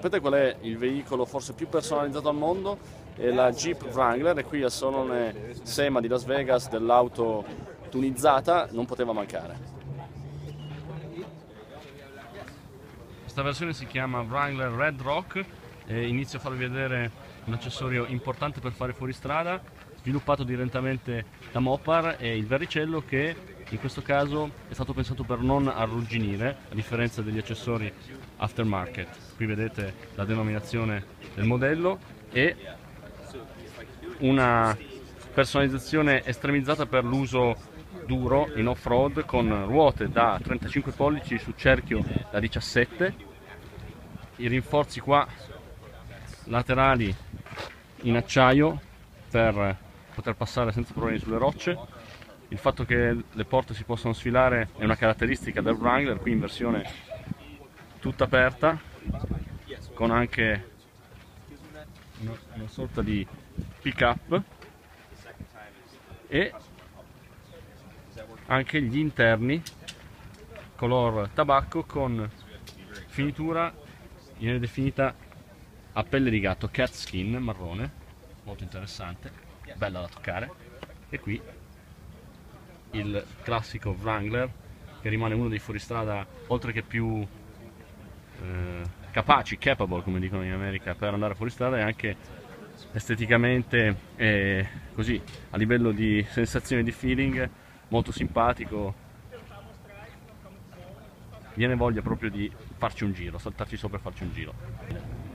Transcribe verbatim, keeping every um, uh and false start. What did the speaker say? Sapete qual è il veicolo forse più personalizzato al mondo? È la Jeep Wrangler, e qui al Salone Sema di Las Vegas dell'auto tunizzata non poteva mancare. Questa versione si chiama Wrangler Red Rock e inizio a farvi vedere un accessorio importante per fare fuoristrada, sviluppato direttamente da Mopar, e il verricello che in questo caso è stato pensato per non arrugginire, a differenza degli accessori aftermarket. Qui vedete la denominazione del modello e una personalizzazione estremizzata per l'uso duro in off-road, con ruote da trentacinque pollici su cerchio da diciassette, i rinforzi qua laterali in acciaio per poter passare senza problemi sulle rocce. Il fatto che le porte si possano sfilare è una caratteristica del Wrangler, qui in versione tutta aperta, con anche una, una sorta di pick-up, e anche gli interni color tabacco con finitura viene definita a pelle di gatto, cat skin marrone, molto interessante, bella da toccare. E qui il classico Wrangler, che rimane uno dei fuoristrada oltre che più eh, capaci, capable come dicono in America, per andare fuoristrada, e anche esteticamente e così a livello di sensazione, di feeling, molto simpatico. Viene voglia proprio di farci un giro, saltarci sopra e farci un giro.